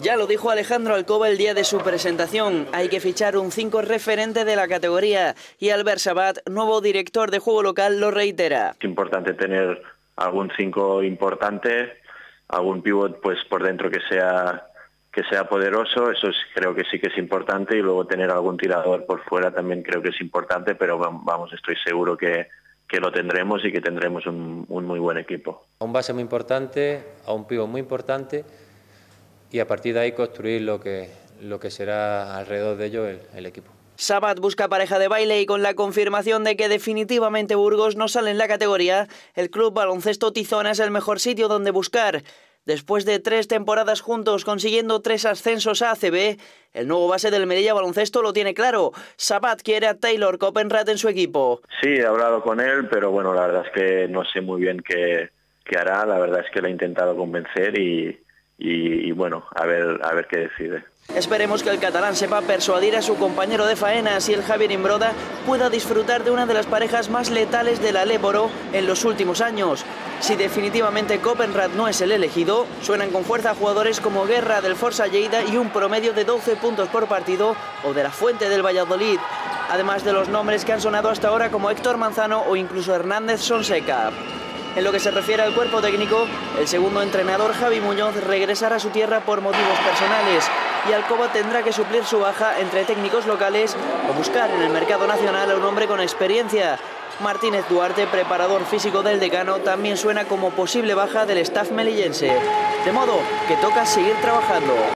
Ya lo dijo Alejandro Alcoba el día de su presentación, hay que fichar un 5 referente de la categoría y Albert Sàbat, nuevo director de juego local, lo reitera. Es importante tener algún 5 importante, algún pivot pues por dentro que sea poderoso, eso creo que sí que es importante, y luego tener algún tirador por fuera también creo que es importante, pero vamos, estoy seguro que lo tendremos y que tendremos un muy buen equipo. A un base muy importante, a un pivot muy importante, y a partir de ahí construir lo que será alrededor de ello el equipo. Sàbat busca pareja de baile y con la confirmación de que definitivamente Burgos no sale en la categoría, el Club Baloncesto Tizona es el mejor sitio donde buscar. Después de 3 temporadas juntos consiguiendo 3 ascensos a ACB, el nuevo base del Melilla Baloncesto lo tiene claro. Sàbat quiere a Taylor Conpenrath en su equipo. Sí, he hablado con él, pero bueno, la verdad es que no sé muy bien qué hará. La verdad es que lo he intentado convencer y bueno, a ver qué decide. Esperemos que el catalán sepa persuadir a su compañero de faena si el Javier Inbroda pueda disfrutar de una de las parejas más letales de la LEB en los últimos años. Si definitivamente Conpenrath no es el elegido, suenan con fuerza jugadores como Guerra del Forza Lleida y un promedio de 12 puntos por partido, o de la Fuente del Valladolid, además de los nombres que han sonado hasta ahora como Héctor Manzano o incluso Hernández Sonseca. En lo que se refiere al cuerpo técnico, el segundo entrenador, Javi Muñoz, regresará a su tierra por motivos personales y Alcoba tendrá que suplir su baja entre técnicos locales o buscar en el mercado nacional a un hombre con experiencia. Martínez Duarte, preparador físico del decano, también suena como posible baja del staff melillense. De modo que toca seguir trabajando.